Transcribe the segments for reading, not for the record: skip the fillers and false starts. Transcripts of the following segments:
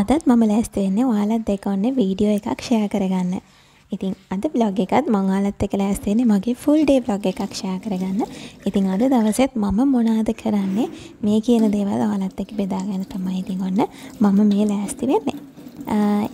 අදත් මම ලෑස්ති වෙන්නේ ඔයාලත් දෙක ඔන්නේ වීඩියෝ එකක් ෂෙයා කරගන්න. ඉතින් අද vlog එකත් මම ඔයාලත් එක්ක ලෑස්ති වෙන්නේ මගේ full day vlog එකක් ෂෙයා කරගන්න. ඉතින් අද දවසෙත් මම මොනවද කරන්නේ මේ කියන දේවල් ඔයාලත් එක්ක බෙදා ගන්න තමයි ඉතින් ඔන්න මම මේ ලෑස්ති වෙන්නේ.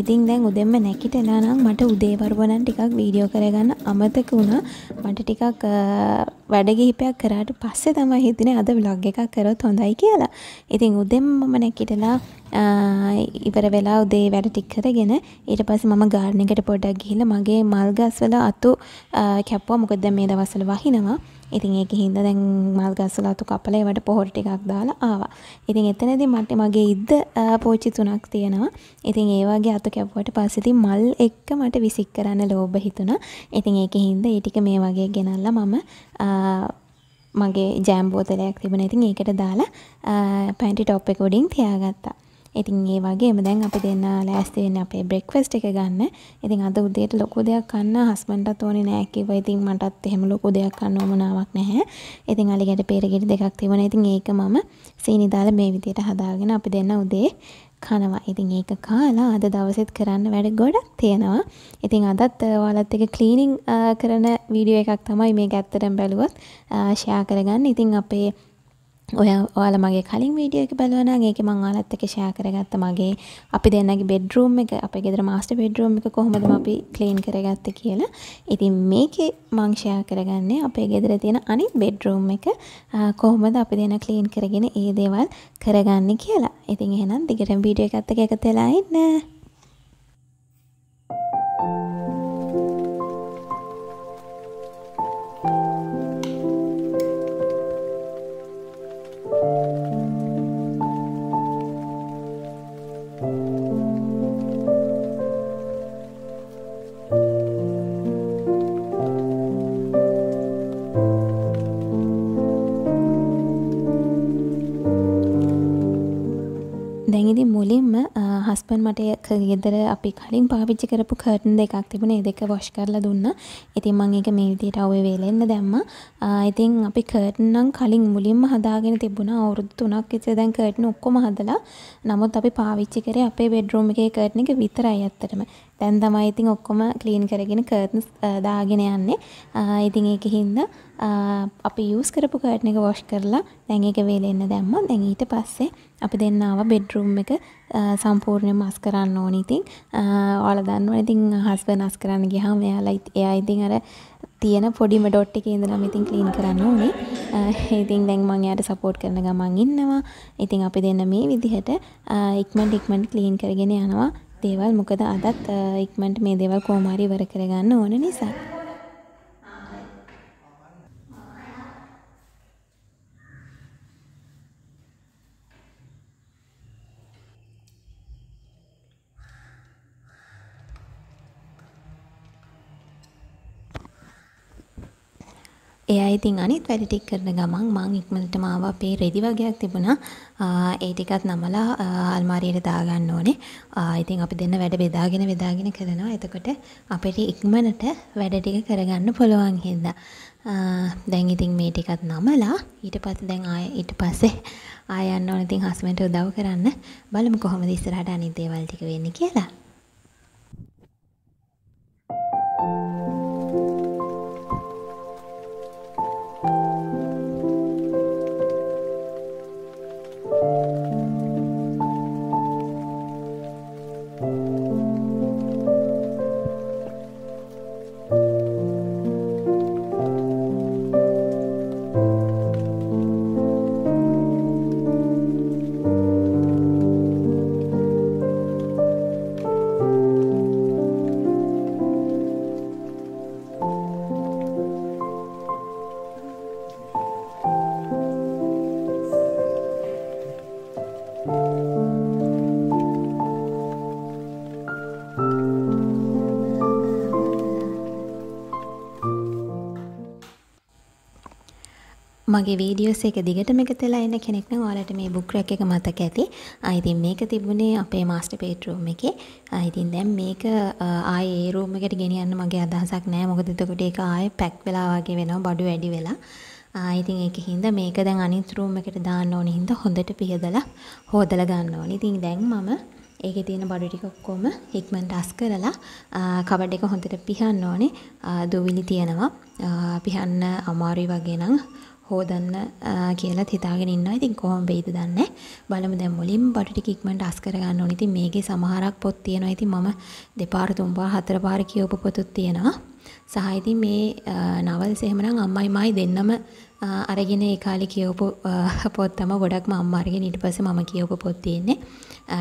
ඉතින් දැන් උදෙන්ම නැගිටලා නම් මට උදේ වරුවනම් ටිකක් වීඩියෝ කරගන්න අමතක වුණා. මට ටිකක් වැඩ කිහිපයක් කරාට පස්සේ තමයි හිතෙන්නේ අද vlog එකක් කරොත් හොඳයි කියලා. ඉතින් උදෙන්ම මම නැගිටලා ඉවර වෙලා උදේ වැඩ ටික කරගෙන ඊට පස්සේ මම garden එකට පොඩ්ඩක් ගිහිල්ලා මගේ මල් ගස් වල අතු කැපුවා. මොකද දැන් මේ දවස්වල වහිනවා. ඉතින් ඒකෙන් දැන් මල් ගස් වල අතු කපලා ඒවට පොහොර ටිකක් දාලා ආවා. ඉතින් එතනදී මට මගේ ඉද්ද පෝච්චි තුනක් තියෙනවා. ඉතින් ඒ වගේ අතු කැපුවට පස්සේ ඉතින් මල් එක්ක මට විසික් කරන්න ලෝභ හිතුණා. ඉතින් ඒකෙන් ඒ ටික මේ වගේ ගෙනල්ලා මම මගේ ජෑම් බෝතලයක් තිබුණා. ඉතින් ඒකට දාලා පැන්ටි টොප් එක උඩින් තියාගත්තා. ඉතින් ඒ වගේම දැන් අපි දෙන්න ලෑස්ති වෙන්නේ අපේ බ්‍රෙක්ෆාස්ට් එක ගන්න. ඉතින් අද උදේට ලොකු දෙයක් කන්න හස්බන්ඩ්ටත් ඕනේ නෑ කිව්වා. ඉතින් මටත් එහෙම ලොකු දෙයක් කන්න ඕමනාවක් නැහැ. ඉතින් අලිගැට පෙරගෙඩි දෙකක් තිබුණා. ඉතින් ඒක මම සීනි දාලා මේ විදියට හදාගෙන අපි දෙන්න උදේ කනවා. ඉතින් ඒක කාලා අද දවසෙත් කරන්න වැඩ ගොඩක් තියෙනවා. ඉතින් අදත් ඔයාලත් එක්ක ක්ලීනින් කරන වීඩියෝ එකක් තමයි මේක ඇත්තටම බැලුවොත් ෂෙයා කරගන්න. ඉතින් අපේ ඔයාලා මගේ කලින් වීඩියෝ එක බලනවා නම් ඒකේ මම ඔයාලත් එක්ක ෂෙයා කරගත්ත මගේ අපි දෙන්නගේ බෙඩ්රූම් එක අපේ ගෙදර මාස්ටර් බෙඩ්රූම් එක කොහොමද අපි ක්ලීන් කරගත්තේ කියලා. ඉතින් මේකේ මම ෂෙයා කරගන්නේ අපේ ගෙදර තියෙන අනිත් බෙඩ්රූම් එක කොහොමද අපි දෙන්න ක්ලීන් කරගෙන ඒ දේවල් කරගන්නේ කියලා. ඉතින් එහෙනම් දිගටම වීඩියෝ එකත් එක්ක එකතු වෙලා ඉන්න. දැන් ඉතින් මුලින්ම හස්බන්ඩ් මට ගෙදර අපි කලින් පාවිච්චි කරපු කර්ටන් දෙකක් තිබුණා. ඒ දෙක වොෂ් කරලා දුන්නා. ඉතින් මම ඒක මේ විදියට අවුවේ වේලෙන්න දැම්මා. ඉතින් අපි කර්ටන් නම් කලින් මුලින්ම හදාගෙන තිබුණා. අවුරුදු 3ක් ඉතේ දැන් කර්ටන් ඔක්කොම හදලා. නමුත් අපි පාවිච්චි කරේ අපේ බෙඩ්රූම් එකේ කර්ටන් එක විතරයි ඇත්තටම. දැන් තමයි ඉතින් ඔක්කොම ක්ලීන් කරගෙන කර්ටන්ස් දාගෙන යන්නේ. ඉතින් ඒකෙහිඳ අපි යූස් කරපු කර්ටන් එක වොෂ් කරලා දැන් ඒක වේලෙන්න දැම්මා. දැන් ඊට පස්සේ අපි දෙන්න ආවා බෙඩ්රූම් එක සම්පූර්ණයෙන්ම අස් කරන්න ඕනේ. ඉතින් ඔයාලා දන්නවනේ ඉතින් හස්බන්ඩ් අස් කරන්න ගියාම එයා ඉතින් අර තියෙන පොඩිම ඩොට් එකේ ඉඳලා ඉතින් ක්ලීන් කරන්න ඕනේ. ඉතින් දැන් මම එයාට සපෝට් කරන ගමන් ඉන්නවා. ඉතින් අපි දෙන්න මේ විදිහට ඉක්මන් ක්ලීන් කරගෙන යනවා දේවල්. මොකද අදත් ඉක්මන්ට මේ දේවල් කොහොම හරි ඉවර කරගන්න ඕන නිසා. එයා ඉතින් අනිත් වැඩ ටික කරන ගමන් මම ඉක්මනටම ආවා. අපේ රෙදි වගේක් තිබුණා. ඒ ටිකත් නමලා අල්මාරියට දාගන්න ඕනේ. ඉතින් අපි දෙන්න වැඩ බෙදාගෙන කරනවා. එතකොට අපිට ඉක්මනට වැඩ ටික කරගන්න පුළුවන් හින්දා. දැන් ඉතින් මේ ටිකත් නමලා ඊට පස්සේ ආය යන්න ඕනේ. ඉතින් හස්බන්ඩ්ට උදව් කරන්න. බලමු කොහොමද ඉස්සරහට අනිත් දේවල් ටික වෙන්නේ කියලා. මගේ වීඩියෝස් එක දිගටම එකතු වෙලා ඉන්න කෙනෙක් නම් ඔයාලට මේ බුක් රැක් එක මතක ඇති. ඉතින් මේක තිබුණේ අපේ මාස්ටර් බෙඩ්රූම් එකේ. ඉතින් දැන් මේක ආයේ ඒ රූම් එකට ගෙනියන්න මගේ අදහසක් නෑ. මොකද එතකොට ඒක ආයේ පැක් වෙලා වගේ වෙනවා, බඩු වැඩි වෙලා. ඉතින් ඒකෙහිඳ මේක දැන් අනිත් රූම් එකට දාන්න ඕනේ හින්දා හොඳට පිහදලා හොදලා ගන්න ඕනේ. ඉතින් දැන් මම ඒකේ තියෙන බඩු ටික ඔක්කොම ඉක්මනට අස් කරලා කබඩ් එක හොඳට පිහන්න ඕනේ. දොවිලි තියෙනවා. පිහන්න අමාරුයි වගේ නම් හොදන්න කියලා හිතාගෙන ඉන්නවා. ඉතින් කොහොම වෙයිද දන්නේ. බලමු දැන් මුලින්ම බඩු ටික ඉක්මනට අස් කර ගන්න ඕනේ. ඉතින් මේකේ සමහරක් පොත් තියෙනවා. ඉතින් මම දෙපාර තුන්පාර හතරපාර කියවපු පොතත් තියෙනවා. සහ ඉතින් මේ නවල්ස් එහෙමනම් අම්මයි මායි දෙන්නම අරගෙන ඒ කාලේ කියවපු පොත් තමයි ගොඩක්ම අම්මා අරගෙන ඊට පස්සේ මම කියවපු පොත් තියෙන්නේ.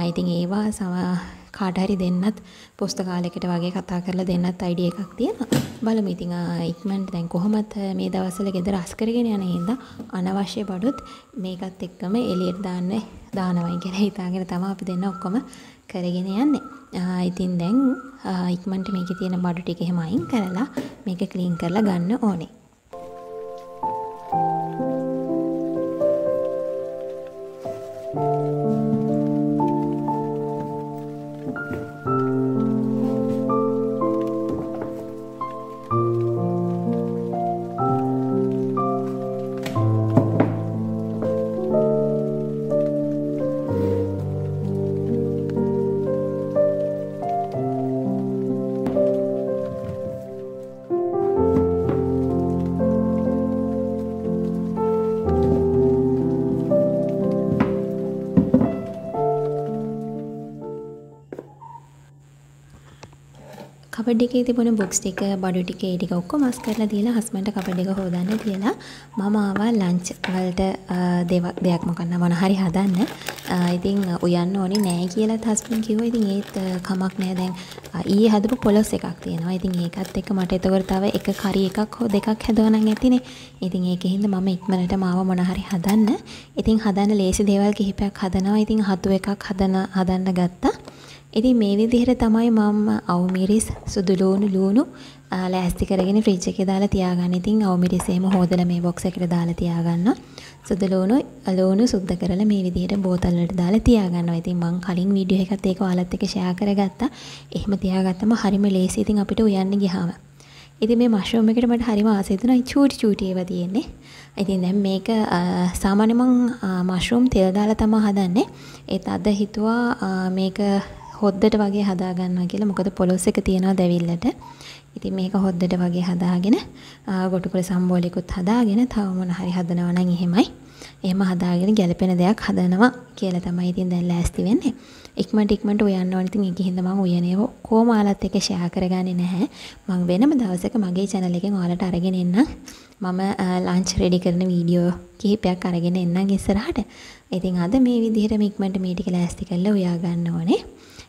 ඉතින් ඒවා කාට හරි දෙන්නත් පුස්තකාලයකට වගේ කතා කරලා දෙන්නත් අයිඩියා එකක් තියෙනවා. බලමු ඉතින් ඉක්මනට දැන් කොහොමද මේ දවස්වල ගෙදර අස් කරගෙන යන හින්දා අනවශ්‍ය බඩුත් මේකත් එක්කම එළියට දානවයි කියලා හිතාගෙන තමයි අපි දෙන්න ඔක්කොම කරගෙන යන්නේ. ඉතින් දැන් ඉක්මනට මේකේ තියෙන බඩු ටික එහෙම අයින් කරලා මේක ක්ලීන් කරලා ගන්න ඕනේ. කබඩ් එකේ තිබුණ බොක්ස් ටික බඩු ටික ඒ ටික ඔක්කොම අස් කරලා දීලා හස්බන්ඩ් කබඩ් එක හොදන්න තියලා මම ආවා ලන්ච් වලට දෙයක් මොකක්ද මොන හරි හදන්න. ඉතින් උයන්න ඕනේ නෑ කියලාත් හස්බන්ඩ් කිව්වා. ඉතින් ඒත් කමක් නෑ දැන් ඊයේ හදපු පොලොස් එකක් තියෙනවා. ඉතින් ඒකත් එක්ක මට එතකොට තව එක කරි එකක් හෝ දෙකක් හදවන්න ඇතිනේ. ඉතින් ඒකෙහිඳ මම ඉක්මනටම ආවා මොන හරි හදන්න. ඉතින් හදන්න ලේසි දේවල් කිහිපයක් හදනවා. ඉතින් හතු එකක් හදන්න ගත්තා. ඉතින් මේ විදිහට තමයි මම අවමිරිස් සුදු ලුණු ලෑස්ති කරගෙන ෆ්‍රිජ් එකේ දාලා තියාගන්නේ. ඉතින් අවමිරිස් එහෙම හොදලා මේ බොක්ස් එකට දාලා තියාගන්නවා. සුදු ලුණු සුද්ධ කරලා මේ විදිහට බෝතල් වලට දාලා තියාගන්නවා. ඉතින් මම කලින් වීඩියෝ එකත් ඒක ඔයාලත් එක්ක ෂෙයා කරගත්තා. එහෙම තියාගත්තම හරිම ලේසියි. ඉතින් අපිට උයන්න ගියාම. ඉතින් මේ මෂරූම් එකට මට හරිම ආසයි දුනා. චූටි චූටි ඒවා තියෙන්නේ. ඉතින් දැන් මේක සාමාන්‍ය මම මෂරූම් තෙල් දාලා තමයි හදන්නේ. ඒත් අද හිතුවා මේක හොද්දට වගේ හදා ගන්නවා කියලා. මොකද පොලොස් එක තියනවා දැවිල්ලට. ඉතින් මේක හොද්දට වගේ හදාගෙන ගොටුකොළ සම්බෝලිකුත් හදාගෙන තව මොන හරි හදනවා නම් එහෙමයි. එහෙම හදාගෙන ගැලපෙන දෙයක් හදනවා කියලා තමයි ඉතින් දැන් ලෑස්ති වෙන්නේ. ඉක්මනට උයන්න ඕන. ඉතින් ඒක හින්දා මම උයනේව කොමාලත් එක ෂෙයා කරගන්නේ නැහැ. මම වෙනම දවසක මගේ channel එකෙන් ඔයාලට අරගෙන එන්නම්. මම ලන්ච් රෙඩි කරන වීඩියෝ කිහිපයක් අරගෙන එන්නම් ඉස්සරහට. ඉතින් අද මේ විදිහට ඉක්මනට මේ ටික ලෑස්ති කරලා උයා ගන්න ඕනේ.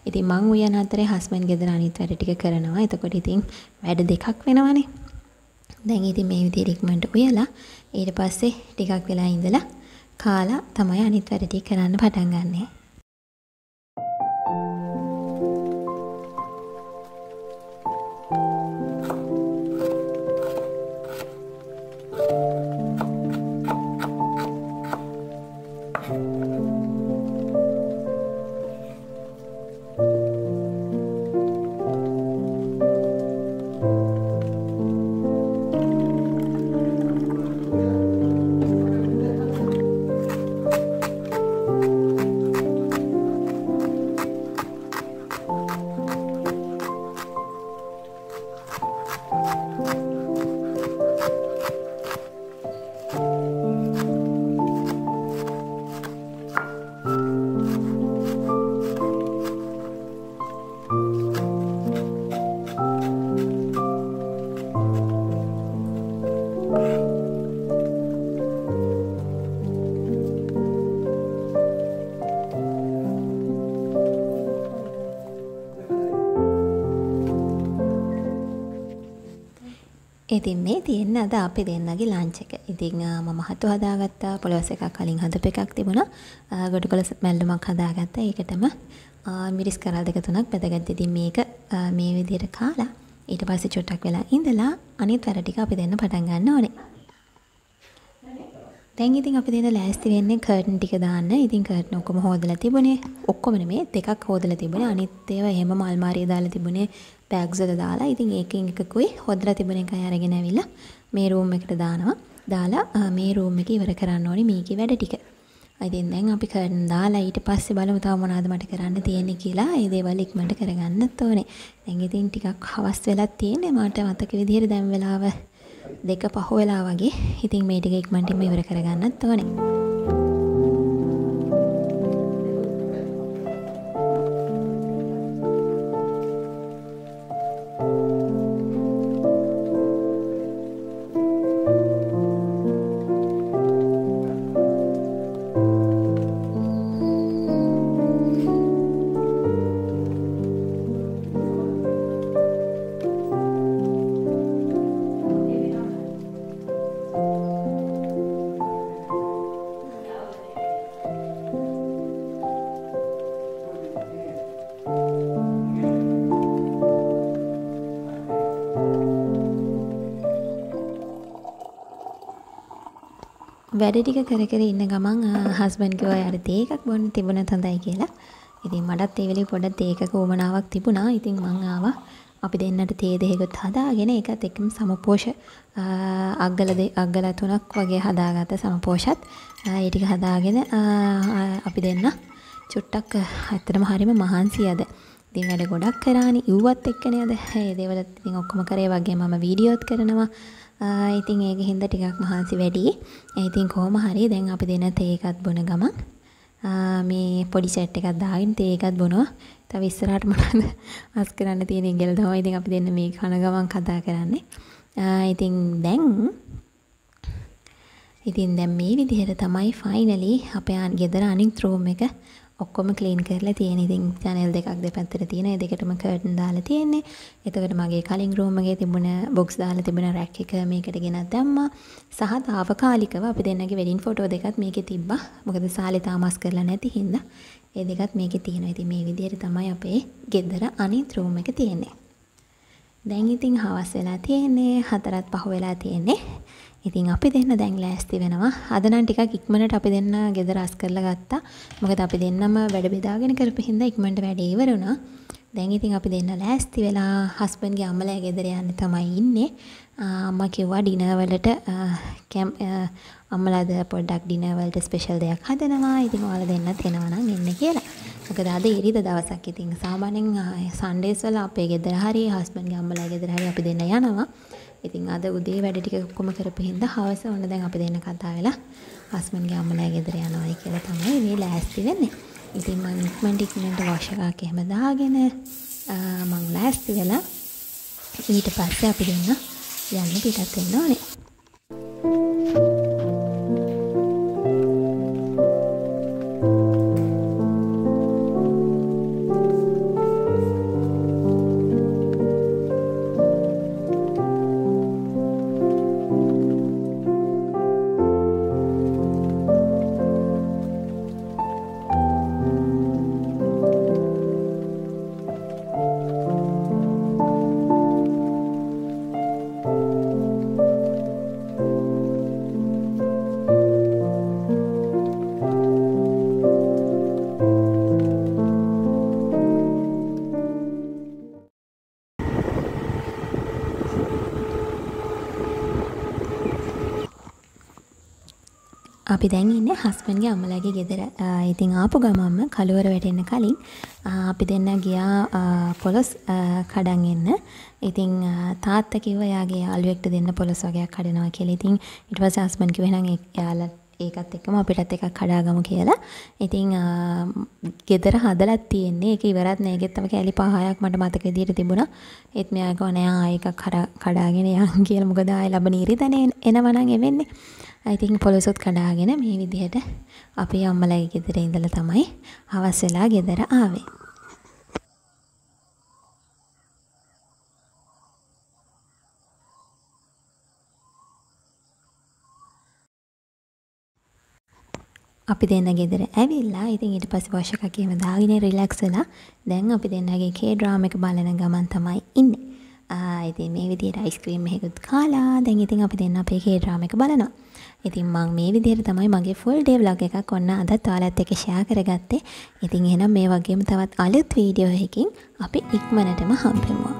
ඉතින් මං උයන අතරේ හස්බන්ඩ් ගෙදර අනිත් වැඩ ටික කරනවා. එතකොට ඉතින් වැඩ දෙකක් වෙනවනේ. දැන් ඉතින් මේ විදිහට ඉක්මනට උයලා ඊට පස්සේ ටිකක් වෙලා ඉඳලා කාලා තමයි අනිත් වැඩ ටික කරන්න පටන් ගන්නෙ. ඉතින් මේ තියෙන අද අපි දෙන්නගේ ලන්ච් එක. ඉතින් මම හතු හදාගත්තා. පොලොස් එකක් කලින් හදපු එකක් තිබුණා. ගොඩකොළ මැල්ලුමක් හදාගත්තා. ඒකටම මිරිස් කරල් දෙක තුනක් බෙදගත්තා. ඉතින් මේක මේ විදිහට කාලා ඊට පස්සේ චොට්ටක් වෙලා ඉඳලා අනිත් වැඩ ටික අපි දෙන්න පටන් ගන්න ඕනේ. දැන් ඉතින් අපි දෙන්න ලෑස්ති වෙන්නේ කර්ටන් ටික දාන්න. ඉතින් කර්ටන් ඔක්කොම හොදලා තිබුණේ. ඔක්කොම නෙමෙයි දෙකක් හොදලා තිබුණේ. අනිත් ඒවා එහෙම මල්මාරිය දාලා තිබුණේ. බෑග්ස් වල දාලා ඉතින් ඒකෙන් එකකුයි හොදලා තිබුණ එකයි අරගෙන ඇවිල්ලා මේ රූම් එකට දානවා. දාලා මේ රූම් එක ඉවර කරන්න ඕනේ මේකේ වැඩ ටික. ඉතින් දැන් අපි කර්න් දාලා ඊට පස්සේ බලමු තව මොනවද මට කරන්න තියෙන්නේ කියලා. ඒ දේවල් ඉක්මනට කරගන්න ඕනේ. දැන් ඉතින් ටිකක් හවස් වෙලා තියෙන්නේ. මට මතක විදිහට දැන් වෙලාව 2:05 වෙලා වගේ. ඉතින් මේ ටික ඉක්මනට මේ ඉවර කරගන්නත් ඕනේ. වැඩ ටික කර කර ඉන්න ගමන් හස්බන්ඩ් කිව්වා යාර තේ එකක් බොන්න තිබුණත් හොඳයි කියලා. ඉතින් මටත් ඒ වෙලේ පොඩක් තේ එකක උමනාවක් තිබුණා. ඉතින් මං ආවා අපි දෙන්නට තේ දෙකකුත් හදාගෙන ඒකත් එක්කම සමපෝෂ අග්ගල තුනක් වගේ හදාගත්ත සමපෝෂත් ඒ ටික හදාගෙන අපි දෙන්න චුට්ටක් ඇත්තටම හරිම මහන්සියද. ඉතින් වැඩ ගොඩක් කරානේ ඉව්වත් එක්කනේ අද. ඒ දේවලත් ඉතින් ඔක්කොම කරේ වගේ මම වීඩියෝත් කරනවා. ඉතින් ඒක හින්දා ටිකක් මහන්සි වැඩි. ඉතින් කොහොම හරි දැන් අපි දෙන තේ එකක් බොන ගමන් මේ පොඩි සෙට් එකක් දාගෙන තේ එකක් බොනවා. තව ඉස්සරහට මොනවද අස් කරන්න තියෙන්නේ කියලා තමයි ඉතින් අපි දෙන්න මේ කන ගමන් කතා කරන්නේ. ඉතින් දැන් මේ විදිහට තමයි ෆයිනලි අපේ ගෙදර අනිත් රූම් එක ඔක්කොම ක්ලීන් කරලා තියෙන. ඉතින් channel දෙකක් දෙපැත්තට තියෙන. ඒ දෙකටම curtain දාලා තියෙන්නේ. එතකොට මගේ කලින් room එකේ තිබුණ box දාලා තිබුණ rack එක මේකට ගෙනත් දැම්මා. සහ තාවකාලිකව අපි දෙන්නගේ wedding photo දෙකක් මේකේ තිබ්බා. මොකද සාලේ තාමස් කරලා නැති හින්දා. ඒ දෙකත් මේකේ තියෙනවා. ඉතින් මේ විදිහට තමයි අපේ ගෙදර අනිත් room එක තියෙන්නේ. දැන් ඉතින් හවස් වෙලා තියෙන්නේ. 4:05 වෙලා තියෙන්නේ. ඉතින් අපි දෙන්න දැන් ලෑස්ති වෙනවා. අද නම් ටිකක් ඉක්මනට අපි දෙන්න ගෙදර අස් කරලා ගත්තා. මොකද අපි දෙන්නම වැඩ බෙදාගෙන කරපු හින්දා ඉක්මනට වැඩේ ඉවර වුණා. දැන් ඉතින් අපි දෙන්න ලෑස්ති වෙලා හස්බන්ඩ්ගේ අම්මලා ගෙදර යන්න තමයි ඉන්නේ. අම්මා කිව්වා ඩිනර් වලට අම්මලාද පොඩ්ඩක් ඩිනර් වලට ස්පෙෂල් දෙයක් හදනවා. ඉතින් ඔයාලා දෙන්නත් එනවා නම් එන්න කියලා. මොකද අද ඉරිදා දවසක්. ඉතින් සාමාන්‍යයෙන් සන්ඩේස් වල අපේ ගෙදර හරි හස්බන්ඩ්ගේ අම්මලා ගෙදර හරි අපි දෙන්න යනවා. ඉතින් අද උදේ වැඩ ටික ඔක්කොම කරපු හින්දා හවස ඕන දැන් අපි දෙන්න කතා වෙලා හස්බන්ඩ්ගේ අම්මලා ගෙදර යනවායි කියලා තමයි මේ ලෑස්ති වෙන්නේ. ඉතින් මම ඉක්මනට wash එකක් එහෙම දාගෙන මම ලෑස්ති වෙලා ඊට පස්සේ අපි දෙන්න යන්න පිටත් වෙන්න ඕනේ. අපි දැන් ඉන්නේ හස්බන්ඩ්ගේ අම්මලාගේ ගෙදර. ඉතින් ආපු ගමන්ම කලවර වැටෙන්න කලින් අපි දෙන්න ගියා පොලොස් කඩන් එන්න. ඉතින් තාත්තා කිව්වා එයාගේ යාළුවෙක්ට දෙන්න පොලොස් වගේක් කඩනවා කියලා. ඉතින් ඊට පස්සේ හස්බන්ඩ් කිව්වා එහෙනම් එයාලා ඒකත් එක්කම අපිටත් එකක් කඩාගමු කියලා. ඉතින් ගෙදර හදලා තියෙන්නේ. ඒක ඉවරත් නෑ. ඒකෙත් තම කැලි 5-6ක් මට මතක විදියට තිබුණා. ඒත් මෙයා ගෝ නෑ ආ එකක් කඩාගෙන යන් කියලා. මොකද ආයෙ ලැබෙන ඉරිදනේ එනවනම් එවෙන්නේ. ඉතින් පොලොසොත් කඩාගෙන මේ විදිහට අපේ අම්මලාගේ ගෙදර ඉඳලා තමයි හවස වෙලා ගෙදර ආවේ. අපි දෙන්න ගෙදර ඇවිල්ලා ඉතින් ඊට පස්සේ wash එකක් එහෙම දාගෙන රිලැක්ස් වෙලා දැන් අපි දෙන්නගේ K-drama එක බලන ගමන් තමයි ඉන්නේ. ඉතින් මේ විදිහට අයිස්ක්‍රීම් එකකුත් කාලා දැන් ඉතින් අපි දෙන්න අපේ K-drama එක බලනවා. ඉතින් මම මේ විදිහට තමයි මගේ full day vlog එකක් ඔන්න අදත් ඔයාලත් එක්ක share කරගත්තේ. ඉතින් එහෙනම් මේ වගේම තවත් අලුත් වීඩියෝ එකකින් අපි ඉක්මනටම හම්බෙමු.